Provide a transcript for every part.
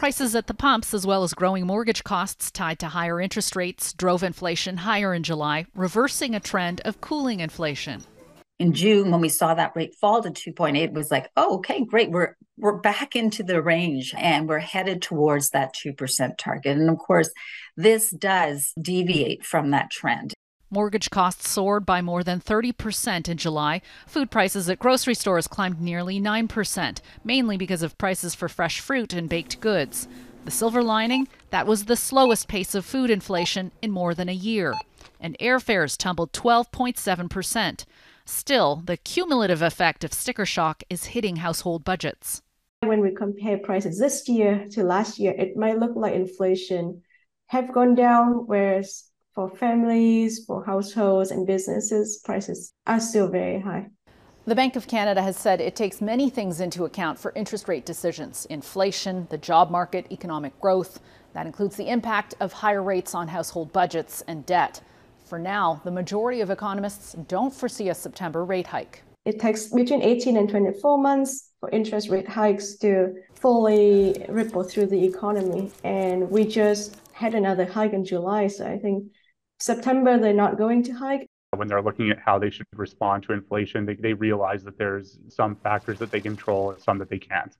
prices at the pumps, as well as growing mortgage costs tied to higher interest rates, drove inflation higher in July, reversing a trend of cooling inflation. In June, when we saw that rate fall to 2.8, it was like, oh, okay, great. We're back into the range and we're headed towards that 2% target. And of course, this does deviate from that trend. Mortgage costs soared by more than 30% in July. Food prices at grocery stores climbed nearly 9%, mainly because of prices for fresh fruit and baked goods. The silver lining? That was the slowest pace of food inflation in more than a year. And airfares tumbled 12.7%. Still, the cumulative effect of sticker shock is hitting household budgets. When we compare prices this year to last year, it might look like inflation have gone down, whereas for families, for households and businesses, prices are still very high. The Bank of Canada has said it takes many things into account for interest rate decisions: inflation, the job market, economic growth. That includes the impact of higher rates on household budgets and debt. For now, the majority of economists don't foresee a September rate hike. It takes between 18 and 24 months for interest rate hikes to fully ripple through the economy. And we just had another hike in July, so I think September they're not going to hike. When they're looking at how they should respond to inflation, they realize that there's some factors that they control and some that they can't.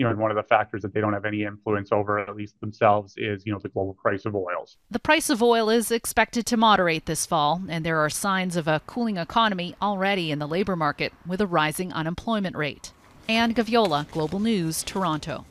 And one of the factors that they don't have any influence over, at least themselves, is, the global price of oil. The price of oil is expected to moderate this fall, and there are signs of a cooling economy already in the labor market with a rising unemployment rate. Anne Gaviola, Global News, Toronto.